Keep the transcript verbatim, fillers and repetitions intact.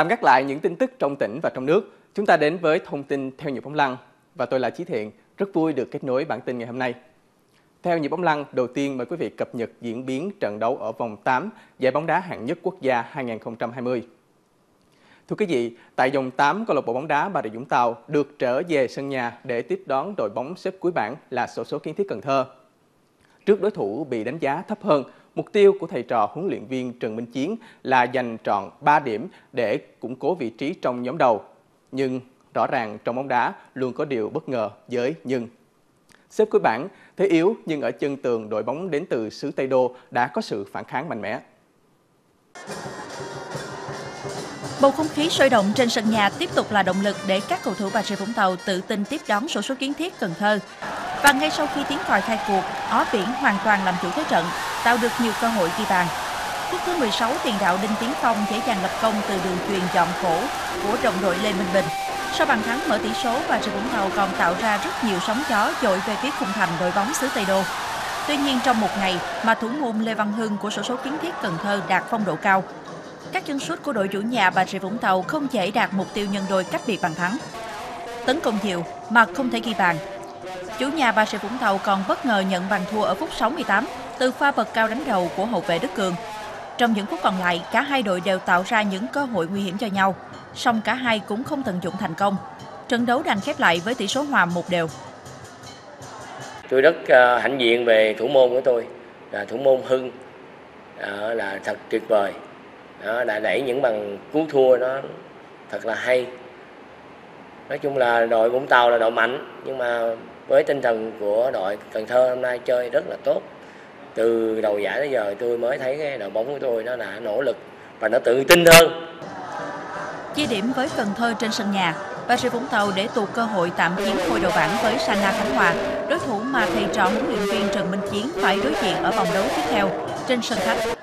Tạm gác lại những tin tức trong tỉnh và trong nước, chúng ta đến với thông tin theo nhịp bóng lăng. Và tôi là Trí Thiện, rất vui được kết nối bản tin ngày hôm nay. Theo nhịp bóng lăng, đầu tiên mời quý vị cập nhật diễn biến trận đấu ở vòng tám giải bóng đá hạng nhất quốc gia hai nghìn không trăm hai mươi. Thưa quý vị, tại vòng tám, câu lạc bộ bóng đá Bà Rịa Vũng Tàu được trở về sân nhà để tiếp đón đội bóng xếp cuối bảng là xổ số Kiến Thiết Cần Thơ. Trước đối thủ bị đánh giá thấp hơn, mục tiêu của thầy trò huấn luyện viên Trần Minh Chiến là giành trọn ba điểm để củng cố vị trí trong nhóm đầu. Nhưng rõ ràng trong bóng đá luôn có điều bất ngờ với nhưng. Xếp cuối bảng, thế yếu nhưng ở chân tường đội bóng đến từ xứ Tây Đô đã có sự phản kháng mạnh mẽ. Bầu không khí sôi động trên sân nhà tiếp tục là động lực để các cầu thủ Bà Rịa Vũng Tàu tự tin tiếp đón xổ số Kiến Thiết Cần Thơ. Và ngay sau khi tiếng còi khai cuộc, Ó Biển hoàn toàn làm chủ thế trận, tạo được nhiều cơ hội ghi bàn. Phút thứ mười sáu, tiền đạo Đinh Tiến Phong dễ dàng lập công từ đường chuyền dọn cổ của đồng đội Lê Minh Bình. Sau bàn thắng mở tỷ số, Bà Rịa Vũng Tàu còn tạo ra rất nhiều sóng gió dội về phía khung thành đội bóng xứ Tây Đô. Tuy nhiên trong một ngày mà thủ môn Lê Văn Hưng của xổ số Kiến Thiết Cần Thơ đạt phong độ cao. Các chân sút của đội chủ nhà Bà Rịa Vũng Tàu không thể đạt mục tiêu nhân đôi cách biệt bàn thắng. Tấn công nhiều mà không thể ghi bàn. Chủ nhà Bà Rịa Vũng Tàu còn bất ngờ nhận bàn thua ở phút sáu mươi tám từ pha bật cao đánh đầu của hậu vệ Đức Cường. Trong những phút còn lại, cả hai đội đều tạo ra những cơ hội nguy hiểm cho nhau, song cả hai cũng không tận dụng thành công. Trận đấu đành khép lại với tỷ số hòa một đều. Tôi rất hãnh diện về thủ môn của tôi, là thủ môn Hưng, là thật tuyệt vời. Đó, đã đẩy những bàn cứu thua nó thật là hay. Nói chung là đội Vũng Tàu là đội mạnh, nhưng mà với tinh thần của đội Cần Thơ hôm nay chơi rất là tốt. Từ đầu giải tới giờ tôi mới thấy cái đội bóng của tôi nó đã nỗ lực và nó tự tin hơn. Chia điểm với Cần Thơ trên sân nhà, Bà Rịa Vũng Tàu để tụt cơ hội tạm chiếm ngôi đầu bảng với Sanna Khánh Hòa, đối thủ mà thầy trò huấn luyện viên Trần Minh Chiến phải đối diện ở vòng đấu tiếp theo trên sân khách.